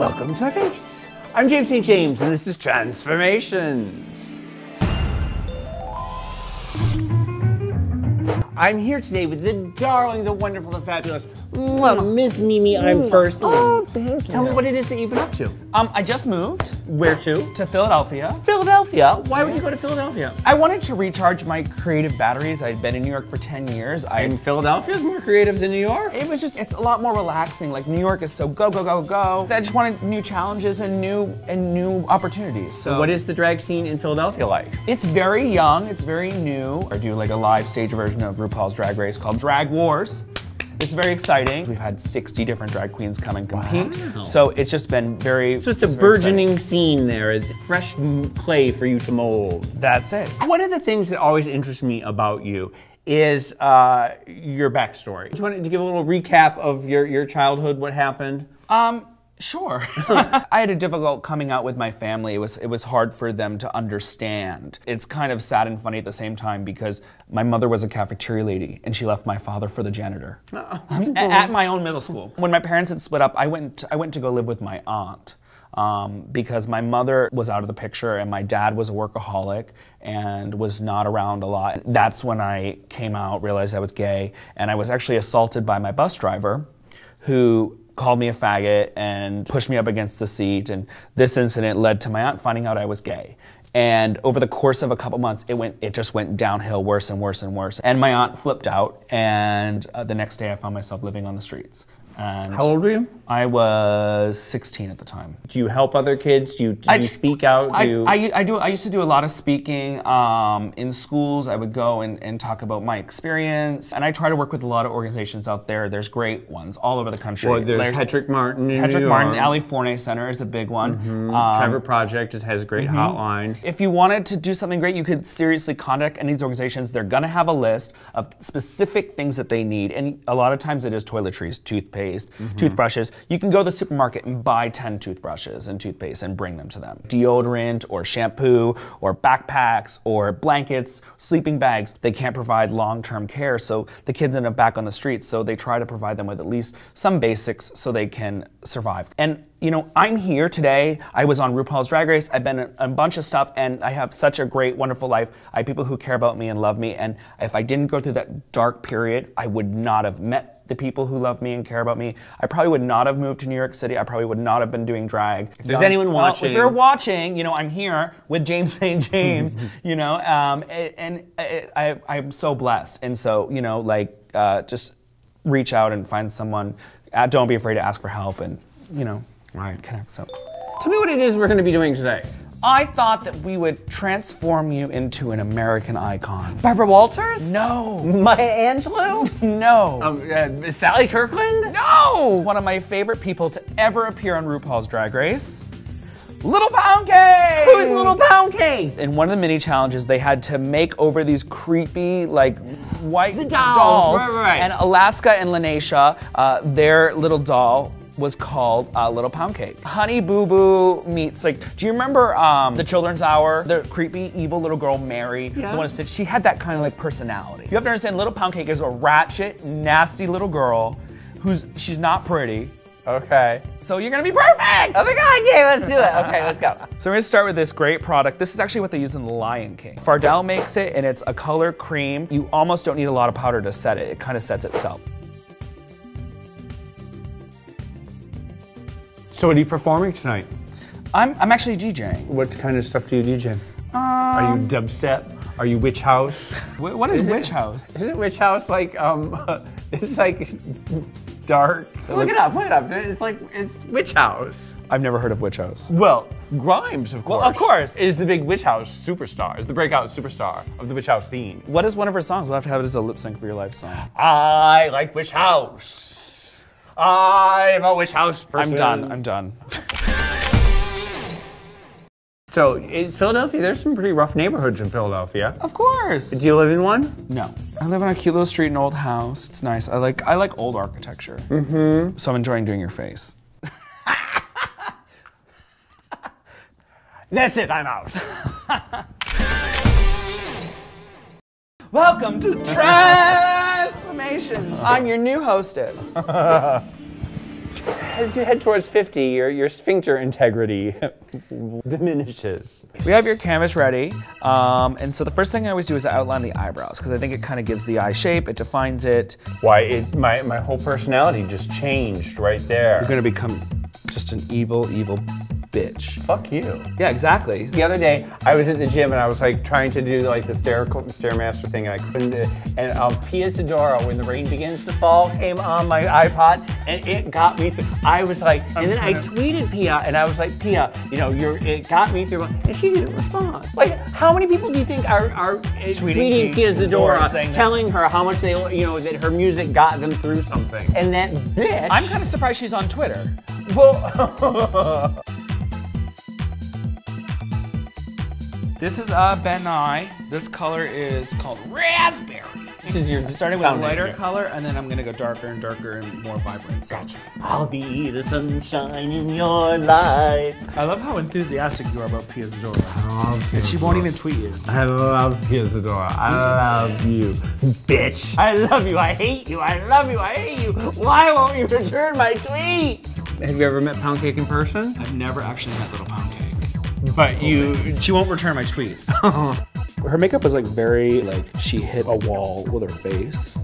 Welcome to my face. I'm James St. James, and this is Transformations. I'm here today with the darling, the wonderful, the fabulous, Miss Mimi Imfurst. Oh, thank you. Tell me what it is that you've been up to. I just moved. Where to? To Philadelphia. Philadelphia? Why would you go to Philadelphia? I wanted to recharge my creative batteries. I'd been in New York for 10 years. And Philadelphia's more creative than New York? It was just, it's a lot more relaxing. Like, New York is so go, go, go, go. I just wanted new challenges and new opportunities. So what is the drag scene in Philadelphia like? It's very young, it's very new. I do like a live stage version of RuPaul's Drag Race called Drag Wars. It's very exciting. We've had 60 different drag queens come and compete. Wow. So it's just been very So it's a burgeoning scene there. It's fresh clay for you to mold. That's it. One of the things that always interests me about you is your backstory. Do you want to give a little recap of your childhood, what happened? Sure. I had a difficult coming out with my family. It was hard for them to understand. It's kind of sad and funny at the same time because my mother was a cafeteria lady and she left my father for the janitor at my own middle school. When my parents had split up, I went to go live with my aunt because my mother was out of the picture and my dad was a workaholic and was not around a lot. That's when I came out, realized I was gay, and I was actually assaulted by my bus driver who called me a faggot and pushed me up against the seat, and this incident led to my aunt finding out I was gay. And over the course of a couple months, it just went downhill worse and worse and worse. And my aunt flipped out, and the next day I found myself living on the streets. And how old were you? I was 16 at the time. Do you help other kids? Do you speak out? I used to do a lot of speaking in schools. I would go and talk about my experience. And I try to work with a lot of organizations out there. There's great ones all over the country. Well, there's Hetrick-Martin in Hetrick-Martin, Ali Forney Center is a big one. Mm-hmm. Trevor Project, it has a great hotline. If you wanted to do something great, you could seriously contact any of these organizations. They're gonna have a list of specific things that they need. And a lot of times it is toiletries, toothpaste, toothbrushes. You can go to the supermarket and buy 10 toothbrushes and toothpaste and bring them to them. Deodorant or shampoo or backpacks or blankets, sleeping bags. They can't provide long-term care, so the kids end up back on the streets, so they try to provide them with at least some basics so they can survive. And you know, I'm here today. I was on RuPaul's Drag Race. I've been in a bunch of stuff, and I have such a great, wonderful life. I have people who care about me and love me, and if I didn't go through that dark period, I would not have met the people who love me and care about me. I probably would not have moved to New York City. I probably would not have been doing drag. If there's anyone watching. If you're watching, you know, I'm here with James St. James, you know, and I'm so blessed. And so, you know, like, just reach out and find someone. Don't be afraid to ask for help and, you know, connect. So. Tell me what it is we're gonna be doing today. I thought that we would transform you into an American icon. Barbara Walters? No. Maya Angelou? No. Sally Kirkland? No! One of my favorite people to ever appear on RuPaul's Drag Race. Lil Poundcake! Who's Lil Poundcake? In one of the mini challenges, they had to make over these creepy, like, white dolls. Right. And Alaska and Lanesha, their little doll, was called Little Poundcake. Honey Boo Boo meets, like, do you remember the Children's Hour? The creepy, evil little girl, Mary, the one who said she had that kind of like personality. You have to understand, Little Poundcake is a ratchet, nasty little girl she's not pretty. Okay. So you're gonna be perfect! Oh my God, yeah, let's do it. Okay, let's go. So we're gonna start with this great product. This is actually what they use in The Lion King. Fardell makes it, and it's a color cream. You almost don't need a lot of powder to set it. It kind of sets itself. So what are you performing tonight? I'm actually DJing. What kind of stuff do you DJ? Are you dubstep? Are you witch house? What is witch house? Isn't witch house like, it's like dark. So look it up, look it up. It's like, it's witch house. I've never heard of witch house. Well, Grimes, of course. Well, of course. Is the big witch house superstar, is the breakout superstar of the witch house scene. What is one of her songs? We'll have to have it as a lip sync for your life song. I like witch house. I'm a witch house person. I'm done. So, in Philadelphia, there's some pretty rough neighborhoods in Philadelphia. Of course. Do you live in one? No. I live on Akilo Street, an old house. It's nice. I like old architecture. Mm-hmm. So I'm enjoying doing your face. That's it, I'm out. Welcome to Transformations. I'm your new hostess. as you head towards 50, your sphincter integrity diminishes. We have your canvas ready. And so the first thing I always do is outline the eyebrows, because I think it kind of gives the eye shape, it defines it. Why, my whole personality just changed right there. You're gonna become just an evil, evil bitch. Fuck you. Yeah, exactly. The other day, I was at the gym and I was like trying to do like the Stairmaster thing and I couldn't do it. And Pia Zadora, When the Rain Begins to Fall, came on my iPod and it got me through. I was like, and then I tweeted Pia and I was like, Pia, you know, it got me through. And she didn't respond. Like, how many people do you think are tweeting Pia Zadora, telling her how much they, you know, that her music got them through something? And that bitch. I'm kind of surprised she's on Twitter. Well. This is Ben Nye. This color is called Raspberry. This is your starting with a lighter color, and then I'm gonna go darker and darker and more vibrant. So. Gotcha. I'll be the sunshine in your life. I love how enthusiastic you are about Pia Zadora. I love Pia and she won't even tweet you. I love Pia Zadora. I love you, bitch. I love you. I hate you. I love you. I hate you. Why won't you return my tweet? Have you ever met Poundcake in person? I've never actually met Little Poundcake. But she won't return my tweets. Her makeup was like very, like she hit a wall with her face.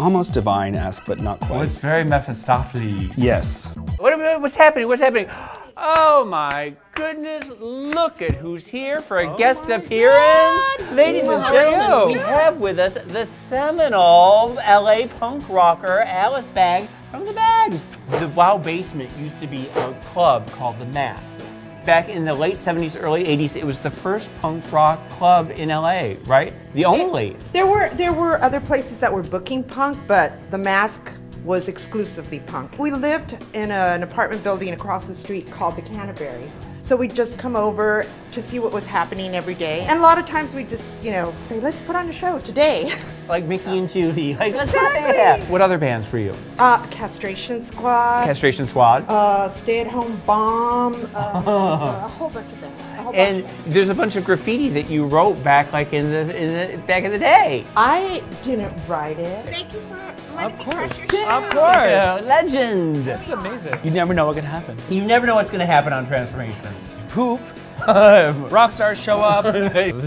Almost divine-esque, but not quite. Well, it's very Mephistopheles. Yes. What's happening? What's happening? Oh my goodness, look at who's here for a guest appearance. God. Ladies and gentlemen, we have with us the seminal LA punk rocker, Alice Bag from the Bags. The WOW Basement used to be a club called The Mask. Back in the late 70s, early 80s, it was the first punk rock club in LA, right? The only. There were other places that were booking punk, but The Mask was exclusively punk. We lived in an apartment building across the street called the Canterbury. So we'd just come over to see what was happening every day. And a lot of times we'd just, you know, say, let's put on a show today. Like Mickey and Judy, like, let's have. What other bands were you? Castration Squad. Castration Squad. Stay at Home Bomb. A whole bunch of bands. And there's a bunch of graffiti that you wrote back like back in the day. I didn't write it. Thank you for letting me crush your show. Of course. Yeah, legend. That's amazing. You never know what can happen. You never know what's going to happen on Transformations. Poop. Rock stars show up.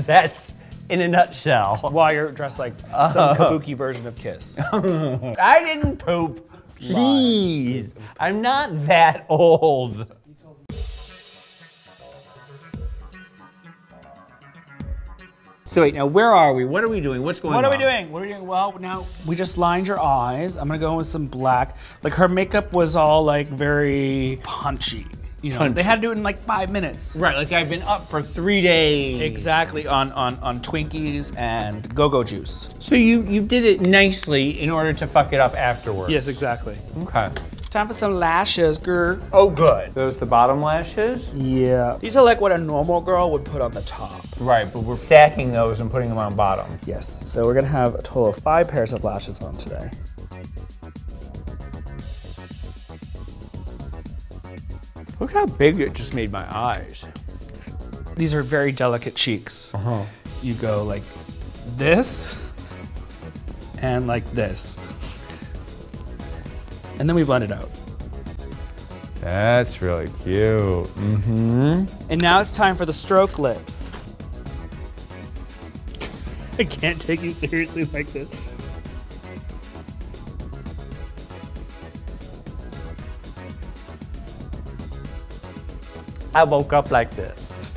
That's in a nutshell. While you're dressed like some kabuki version of Kiss. I didn't poop. Jeez. I'm not that old. So wait, now where are we? What are we doing? What's going on? What are we doing? Well, now we just lined your eyes. I'm gonna go in with some black. Like her makeup was all like very punchy. You know, they had to do it in like 5 minutes. Right, like I've been up for 3 days. Exactly, on Twinkies and Go-Go Juice. So you did it nicely in order to fuck it up afterwards. Yes, exactly. Okay. Time for some lashes, girl. Oh, good. Those the bottom lashes? Yeah. These are like what a normal girl would put on the top. Right, but we're stacking those and putting them on bottom. Yes. So we're gonna have a total of 5 pairs of lashes on today. Look how big it just made my eyes. These are very delicate cheeks. Uh-huh. You go like this and like this. And then we blend it out. That's really cute. Mm-hmm. And now it's time for the stroke lips. I can't take you seriously like this. I woke up like this.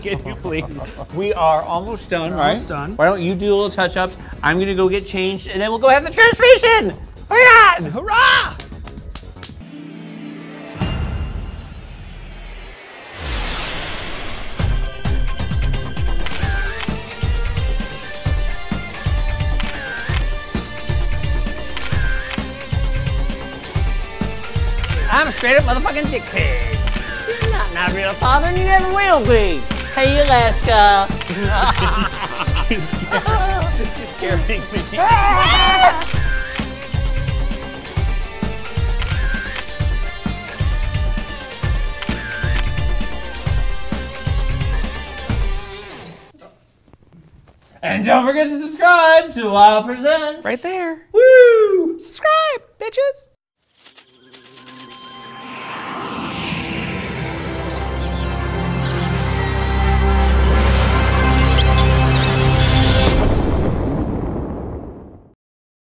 Can you please? We are almost done, right? Almost done. Why don't you do a little touch-ups? I'm gonna go get changed and then we'll go have the transformation! Hurrah! Hurrah! I'm a straight up motherfucking dick pig. You're not my real father and you never will be. Hey Alaska. She's scared. She's scaring me. And don't forget to subscribe to Wild Percent. Right there. Woo! Subscribe, bitches.